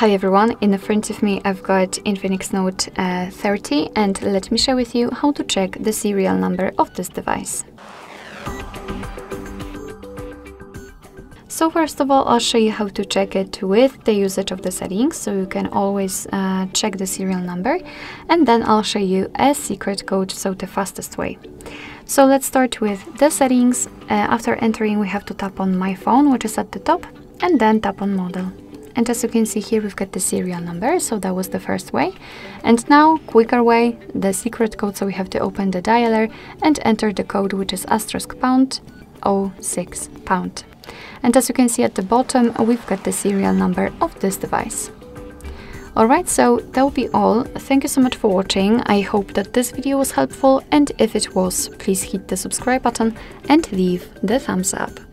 Hi everyone, in front of me I've got Infinix Note 30 and let me share with you how to check the serial number of this device. So first of all, I'll show you how to check it with the usage of the settings, so you can always check the serial number, and then I'll show you a secret code, so the fastest way. So let's start with the settings. After entering, we have to tap on My Phone, which is at the top, and then tap on Model. And as you can see here, we've got the serial number, so that was the first way. And now, quicker way, the secret code, so we have to open the dialer and enter the code, which is *#06#. And as you can see at the bottom, we've got the serial number of this device. Alright, so that will be all. Thank you so much for watching. I hope that this video was helpful, and if it was, please hit the subscribe button and leave the thumbs up.